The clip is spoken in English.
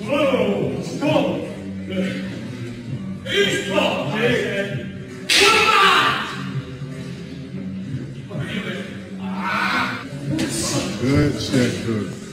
Good, good.